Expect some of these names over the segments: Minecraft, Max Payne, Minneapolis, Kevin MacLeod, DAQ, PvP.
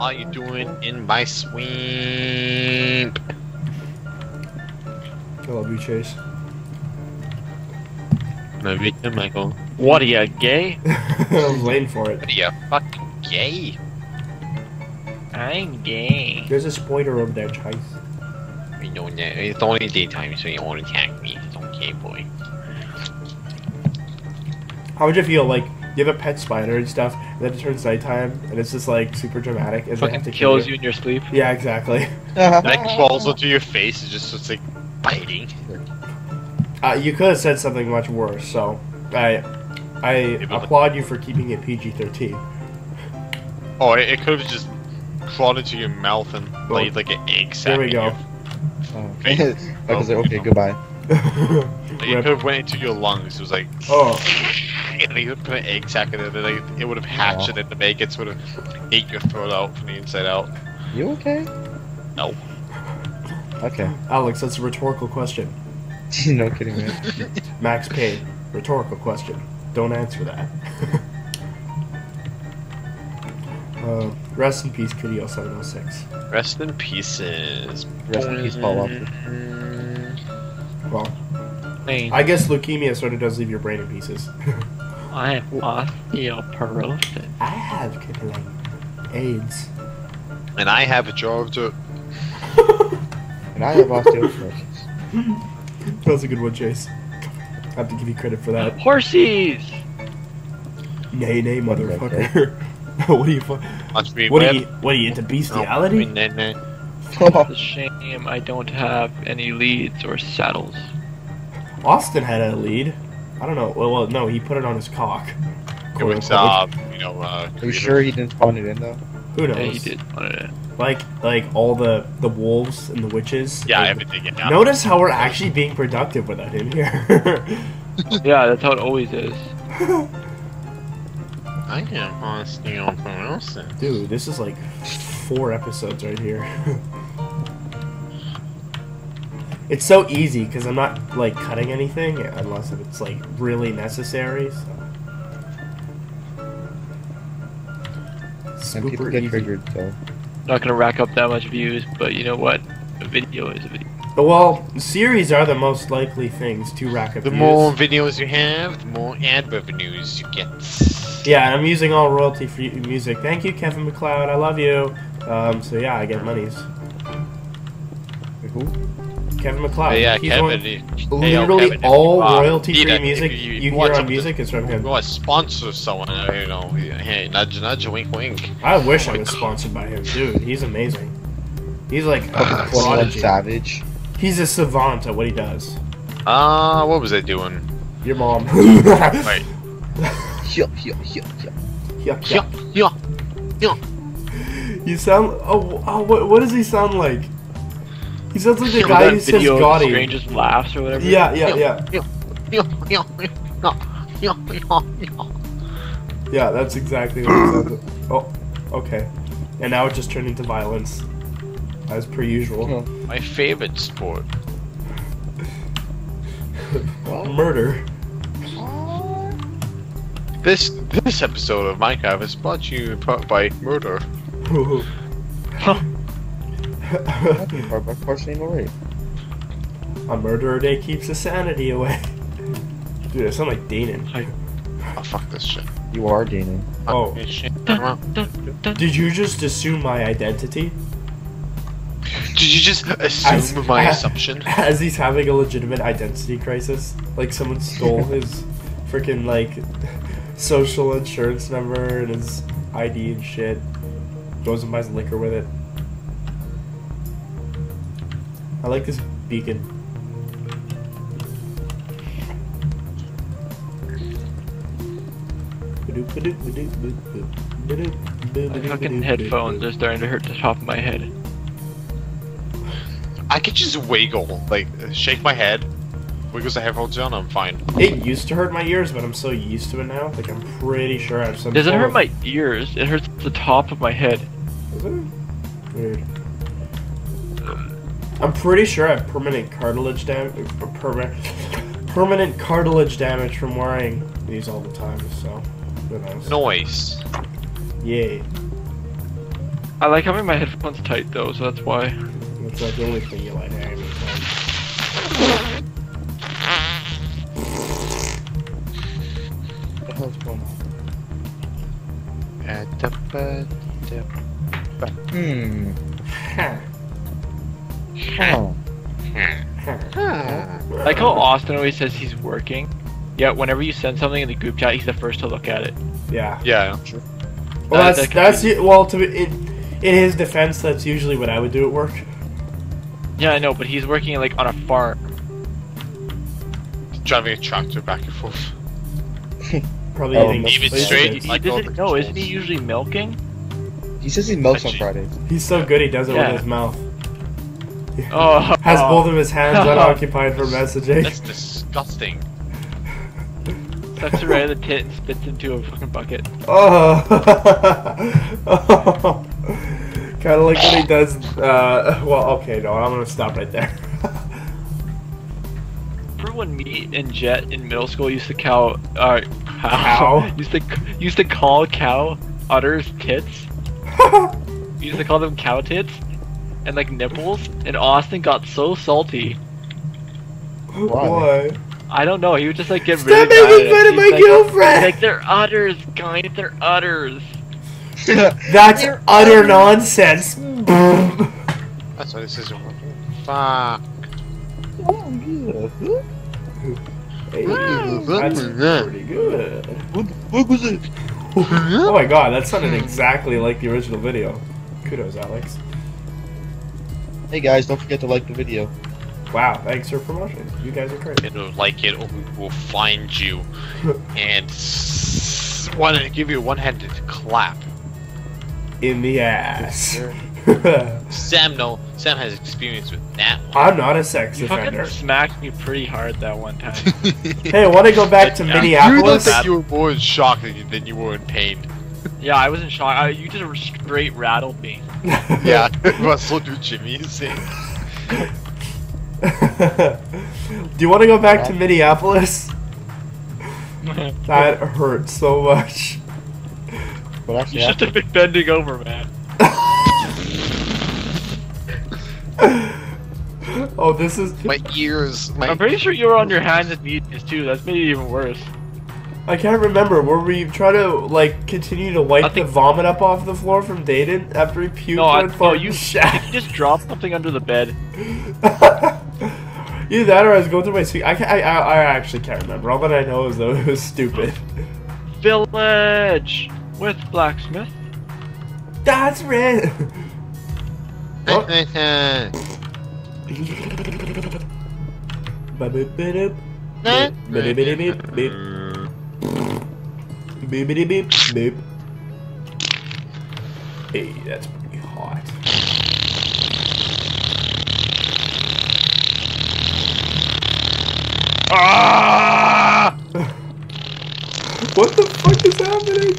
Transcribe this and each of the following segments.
are you doing in my swamp? I love you, Chase. Love you too, Michael. What are you, gay? I was waiting for it. What are you, fucking gay? I'm gay. There's a spoiler over there, Chase. We know that. It's only daytime, so you won't attack me. It's okay, boy. How would you feel, like, you have a pet spider and stuff, and then it turns nighttime, and it's just, like, super dramatic, and they have to kill you. Kills you in your sleep? Yeah, exactly. And it crawls into your face, and just, it's like, biting. You could have said something much worse, so I applaud you for keeping it PG-13. Oh, it could have just crawled into your mouth and laid like an egg sack. There we go. Because okay, goodbye. It could have went into your lungs. It was like, oh, and they put an egg sack in there. Like, it would have hatched, and the maggots would have ate your throat out from the inside out. You okay? No. Okay, Alex, that's a rhetorical question. No kidding, man. Max Payne, rhetorical question. Don't answer that. Rest in peace, Kidio 706. Rest in pieces. Rest in peace, Paul. Well, I guess leukemia sort of does leave your brain in pieces. I have osteoporosis. I have AIDS. And I have a job to. And I have osteoporosis. That was a good one, Chase. I have to give you credit for that. Horsies! Nay, nay, motherfucker. What are you What are you into, bestiality? It's a shame I don't have any leads or saddles. Austin had a lead. I don't know. Well, no, he put it on his cock. It was, you know, are you sure he didn't spawn it in, though? Who knows? Yeah, he did spawn it in. Like all the wolves and the witches. Yeah, everything. Yeah. Notice how we're actually being productive without him here. Yeah, that's how it always is. I can't honestly on Wilson. Dude, this is like 4 episodes right here. It's so easy because I'm not like cutting anything unless it's like really necessary. So. Some people get triggered though. Not gonna rack up that much views, but you know what? A video is a video. Well, series are the most likely things to rack up views. The more videos you have, the more ad revenues you get. Yeah, and I'm using all royalty-free music. Thank you, Kevin MacLeod. I love you. So yeah, I get monies. Who? Kevin MacLeod. Yeah, he's Kevin. Literally Kevin, all royalty-free music you hear on music is from him. You want to sponsor someone, you know, hey, nudge, nudge, wink, wink. I wish I was sponsored by him, dude. He's amazing. He's like a prodigy. Savage. He's a savant at what he does. What was I doing? Your mom. Wait. Yup, yup, yup, yup. Yup, yup, yup. You sound... Oh, what does he sound like? He sounds like the guy who says Gotti. Strangest laughs or whatever. Yeah, yeah, yeah. Yeah, that's exactly what it sounds like. Oh, okay. And now it just turned into violence. As per usual. My favorite sport. Murder. This episode of Minecraft is brought to you by murder. A murderer day keeps the sanity away. Dude, I sound like Danon. Oh, fuck this shit. You are Danon. Oh. Did you just assume my identity? Did you just assume my assumption? As he's having a legitimate identity crisis. Like, someone stole his freaking, like, social insurance number and his ID and shit. Goes and buys liquor with it. I like this beacon. My fucking headphones are starting to hurt the top of my head. I could just wiggle, like, shake my head, wiggles the headphones down, I'm fine. It used to hurt my ears, but I'm so used to it now, like, I'm pretty sure I have some. Doesn't hurt my ears, it hurts the top of my head. Is it? Weird. I'm pretty sure I have permanent cartilage damage. Permanent cartilage damage from wearing these all the time. So, who knows? Noise. Yay. I like having my headphones tight though, so that's why. That's like the only thing you like having. What the hell's going on? Like how Austin always says he's working, yet whenever you send something in the group chat, he's the first to look at it. Yeah. Yeah. Sure. Well, in his defense, that's usually what I would do at work. Yeah, I know, but he's working like on a farm. He's driving a tractor back and forth. Probably even straight. He doesn't know. Isn't he usually milking? He says he milks on Fridays. He's so good he does it with his mouth. Oh. Has both of his hands unoccupied for messaging. That's disgusting. Sucks it right out of the tit and spits into a fucking bucket. Oh, oh. Kind of like when he does. Well, okay, no, I'm gonna stop right there. Remember when me and Jet in middle school used to call cow udders tits. We used to call them cow tits and like nipples, and Austin got so salty. Why? I don't know, he would just like get rid of it. Stop making fun of my girlfriend! Like, they're udders, guys, they're udders. That's utter nonsense. That's why this isn't working. Fuck. Hey, that's pretty good. What was it? Oh my god, that sounded exactly like the original video. Kudos, Alex. Hey guys, don't forget to like the video. Wow, thanks for promotion. You guys are crazy. It'll like it, or we will find you and give you a one-handed clap in the ass. Sam has experience with that one. I'm not a sex offender. You fucking smacked me pretty hard that one time. Hey, I want to go back to Minneapolis. You were more in shock than you were in pain. Yeah, I was in shock. You just straight rattled me. Yeah, well, so do Jimmy. Do you want to go back to Minneapolis? That hurt so much. Well, you should have been bending over, man. Oh, this is my ears. I'm pretty sure you were on your hands and knees too. That's made it even worse. I can't remember. Were we trying to like continue to wipe the vomit up off the floor from Dayton after he puked? No, you just dropped something under the bed. Either that or I was going through my speech. I actually can't remember. All that I know is though it was stupid. Village with blacksmith. That's red. Beep. Hey, that's pretty hot. Ah! What the fuck is happening?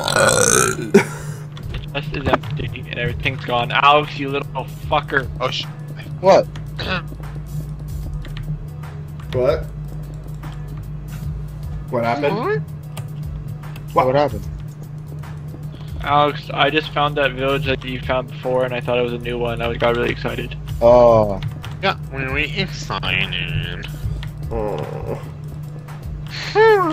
The chest is empty and everything's gone. Alex, you little fucker. Oh shit. What? What? What happened? What happened? Alex, I just found that village that you found before and I thought it was a new one. I got really excited. Oh. Got really excited. Oh. Huh.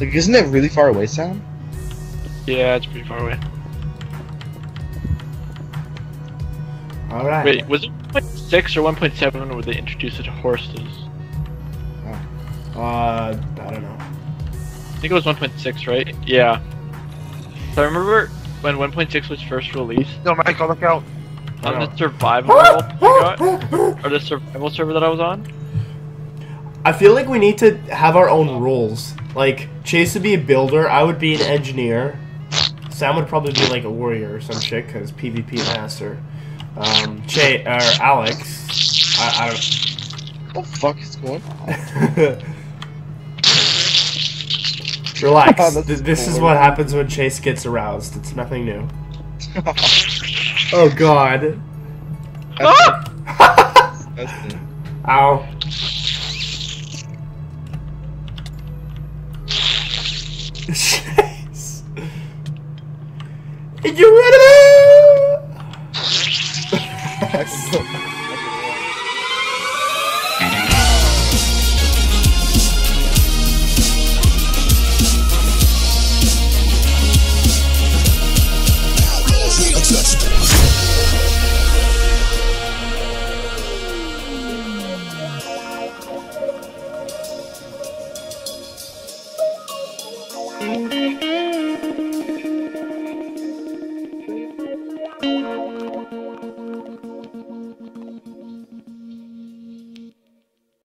Like, isn't that really far away, Sam? Yeah, it's pretty far away. Alright. Wait, was it 1.6 or 1.7 where they introduced it to horses? Oh. I don't know. I think it was 1.6, right? Yeah. So I remember when 1.6 was first released. No, Michael, look out! On the survival or the survival server that I was on? I feel like we need to have our own roles. Like, Chase would be a builder, I would be an engineer. Sam would probably be like a warrior or some shit, because PvP master. Alex. I don't. What the fuck is going on? Relax. Oh, this is what happens when Chase gets aroused. It's nothing new. Oh god. That's that's new. Ow. Jeez. Get rid of it!